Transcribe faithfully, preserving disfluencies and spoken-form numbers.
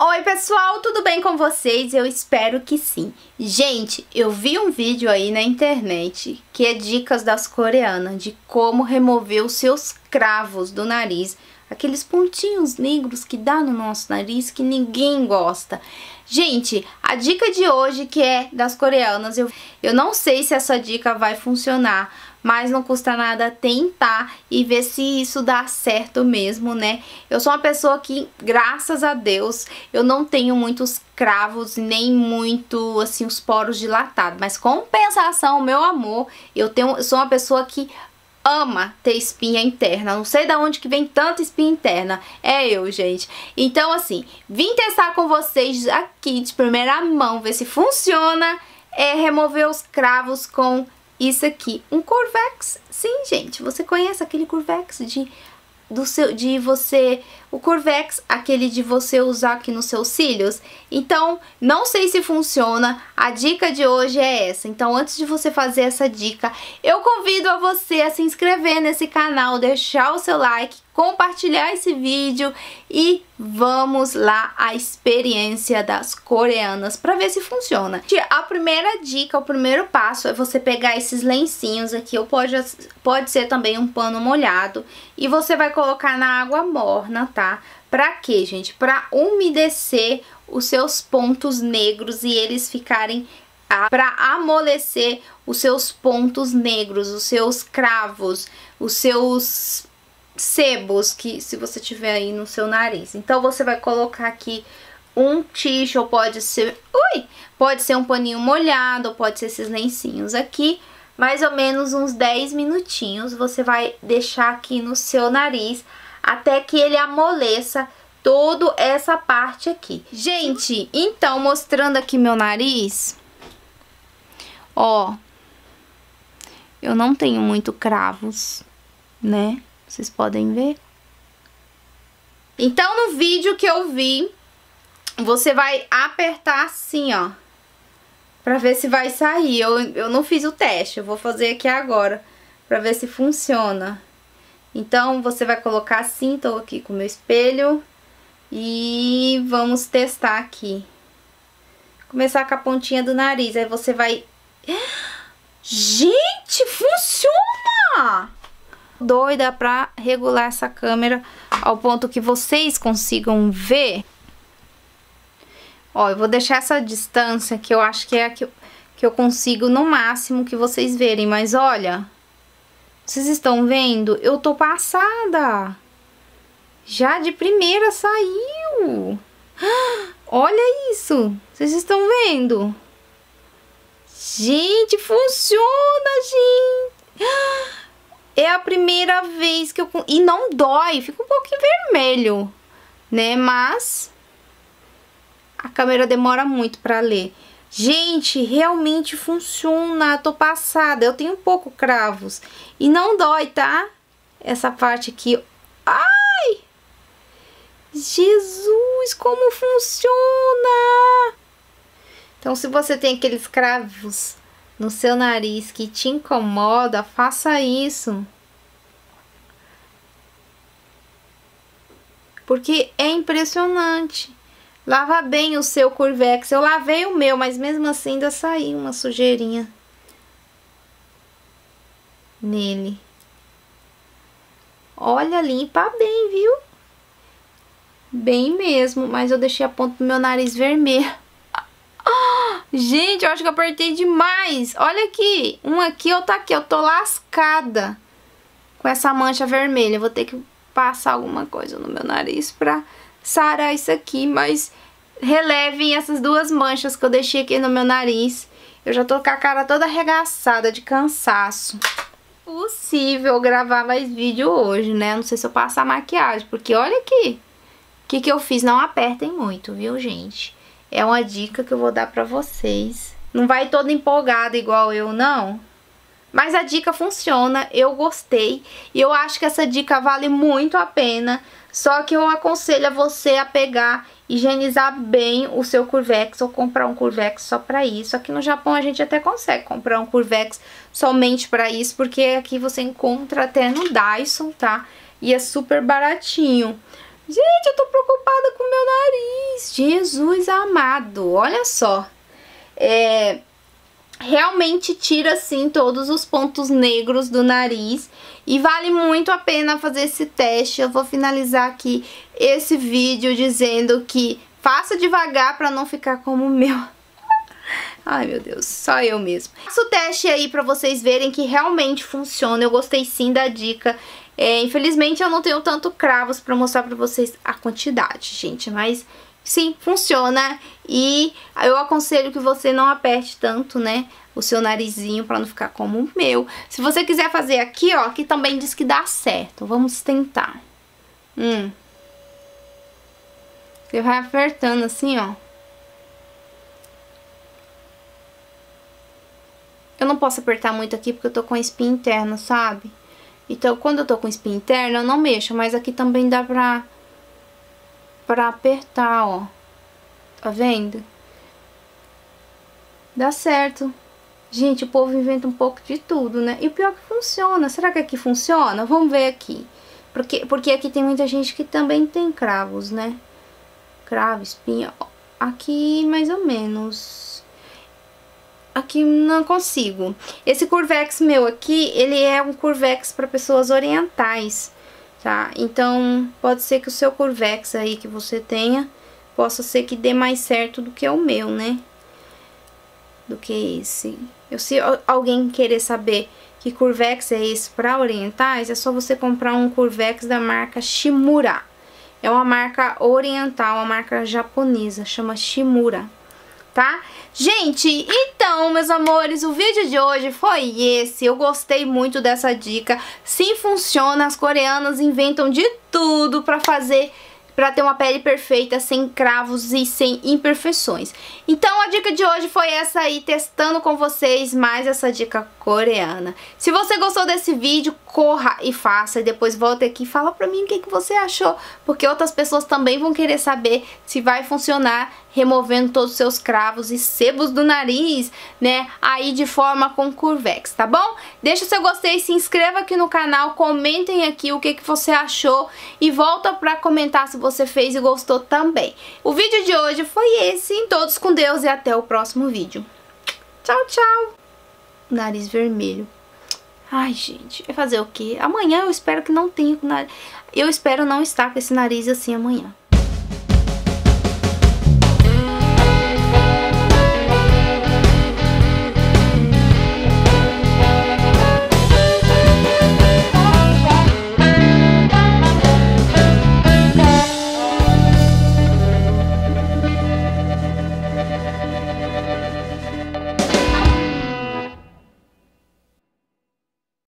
Oi pessoal, tudo bem com vocês? Eu espero que sim. Gente, eu vi um vídeo aí na internet que é dicas das coreanas de como remover os seus cravos do nariz, aqueles pontinhos negros que dá no nosso nariz que ninguém gosta. Gente, a dica de hoje que é das coreanas, eu, eu não sei se essa dica vai funcionar, mas não custa nada tentar e ver se isso dá certo mesmo, né? Eu sou uma pessoa que, graças a Deus, eu não tenho muitos cravos, nem muito, assim, os poros dilatados. Mas, compensação, meu amor, eu, tenho, eu sou uma pessoa que ama ter espinha interna. Não sei de onde que vem tanta espinha interna. É eu, gente. Então, assim, vim testar com vocês aqui, de primeira mão, ver se funciona, é remover os cravos com isso aqui, um Curvex. Sim, gente, você conhece aquele Curvex de, do seu, de você... O Curvex, aquele de você usar aqui nos seus cílios. Então, não sei se funciona. A dica de hoje é essa. Então, antes de você fazer essa dica, eu convido a você a se inscrever nesse canal, deixar o seu like, compartilhar esse vídeo e vamos lá à experiência das coreanas para ver se funciona. A primeira dica, o primeiro passo é você pegar esses lencinhos aqui, ou pode, pode ser também um pano molhado, e você vai colocar na água morna, tá? Pra quê, gente? Pra umedecer os seus pontos negros e eles ficarem... Pra amolecer os seus pontos negros, os seus cravos, os seus... sebos que se você tiver aí no seu nariz. Então você vai colocar aqui um tixo, pode ser, ui, pode ser um paninho molhado, pode ser esses lencinhos aqui, mais ou menos uns dez minutinhos, você vai deixar aqui no seu nariz até que ele amoleça toda essa parte aqui. Gente, então mostrando aqui meu nariz, ó, eu não tenho muito cravos, né? Vocês podem ver. Então, no vídeo que eu vi, você vai apertar assim, ó, pra ver se vai sair. Eu, eu não fiz o teste, eu vou fazer aqui agora, pra ver se funciona. Então, você vai colocar assim, tô aqui com o meu espelho, e vamos testar aqui. Começar com a pontinha do nariz, aí você vai... Gente, funciona! Doida pra regular essa câmera ao ponto que vocês consigam ver. Ó, eu vou deixar essa distância que eu acho que é a que eu, que eu consigo no máximo que vocês verem. Mas olha, vocês estão vendo? Eu tô passada. Já de primeira saiu. Olha isso, vocês estão vendo? Gente, funciona, gente. É a primeira vez que eu... E não dói, fica um pouquinho vermelho, né? Mas a câmera demora muito pra ler. Gente, realmente funciona, tô passada. Eu tenho pouco cravos. E não dói, tá? Essa parte aqui... Ai! Jesus, como funciona! Então, se você tem aqueles cravos no seu nariz que te incomoda, faça isso. Porque é impressionante. Lava bem o seu Curvex. Eu lavei o meu, mas mesmo assim ainda saiu uma sujeirinha nele. Olha, limpa bem, viu? Bem mesmo, mas eu deixei a ponta do meu nariz vermelho. Gente, eu acho que eu apertei demais. Olha aqui, um aqui, outro aqui. Eu tô lascada com essa mancha vermelha. Eu vou ter que passar alguma coisa no meu nariz pra sarar isso aqui. Mas relevem essas duas manchas que eu deixei aqui no meu nariz. Eu já tô com a cara toda arregaçada de cansaço. Possível gravar mais vídeo hoje, né? Não sei se eu passo a maquiagem, porque olha aqui. O que que eu fiz? Não apertem muito, viu, gente? É uma dica que eu vou dar pra vocês. Não vai toda empolgada igual eu, não. Mas a dica funciona, eu gostei. E eu acho que essa dica vale muito a pena. Só que eu aconselho a você a pegar, higienizar bem o seu Curvex. Ou comprar um Curvex só pra isso. Aqui no Japão a gente até consegue comprar um Curvex somente pra isso. Porque aqui você encontra até no Daiso, tá? E é super baratinho. Gente, eu tô preocupada com o meu nariz. Jesus amado, olha só. É... Realmente tira, assim, todos os pontos negros do nariz. E vale muito a pena fazer esse teste. Eu vou finalizar aqui esse vídeo dizendo que faça devagar pra não ficar como o meu. Ai, meu Deus, só eu mesmo. Faça o teste aí pra vocês verem que realmente funciona. Eu gostei sim da dica. É, infelizmente eu não tenho tanto cravos pra mostrar pra vocês a quantidade, gente. Mas... sim, funciona, e eu aconselho que você não aperte tanto, né, o seu narizinho pra não ficar como o meu. Se você quiser fazer aqui, ó, que também diz que dá certo. Vamos tentar. Hum. Você vai apertando assim, ó. Eu não posso apertar muito aqui porque eu tô com a espinha interna, sabe? Então, quando eu tô com espinha interna, eu não mexo, mas aqui também dá pra... pra apertar, ó. Tá vendo? Dá certo. Gente, o povo inventa um pouco de tudo, né? E o pior que funciona. Será que aqui funciona? Vamos ver aqui. Porque, porque aqui tem muita gente que também tem cravos, né? Cravo, espinha. Aqui, mais ou menos. Aqui não consigo. Esse Curvex meu aqui, ele é um Curvex pra pessoas orientais. Tá? Então, pode ser que o seu Curvex aí que você tenha, possa ser que dê mais certo do que o meu, né? Do que esse. Eu, se alguém querer saber que Curvex é esse para orientais, é só você comprar um Curvex da marca Shimura. É uma marca oriental, uma marca japonesa, chama Shimura. Tá? Gente, então, meus amores, o vídeo de hoje foi esse. Eu gostei muito dessa dica. Sim, funciona. As coreanas inventam de tudo pra fazer, pra ter uma pele perfeita, sem cravos e sem imperfeições. Então, a dica de hoje foi essa aí, testando com vocês mais essa dica coreana. Se você gostou desse vídeo, corra e faça. E depois volta aqui e fala pra mim o que, que você achou. Porque outras pessoas também vão querer saber se vai funcionar removendo todos os seus cravos e sebos do nariz, né? Aí de forma com Curvex, tá bom? Deixa o seu gostei, se inscreva aqui no canal, comentem aqui o que, que você achou e volta pra comentar se você fez e gostou também. O vídeo de hoje foi esse. Todos com Deus e até o próximo vídeo. Tchau, tchau! Nariz vermelho. Ai, gente, vai fazer o quê? Amanhã eu espero que não tenha... Eu espero não estar com esse nariz assim amanhã.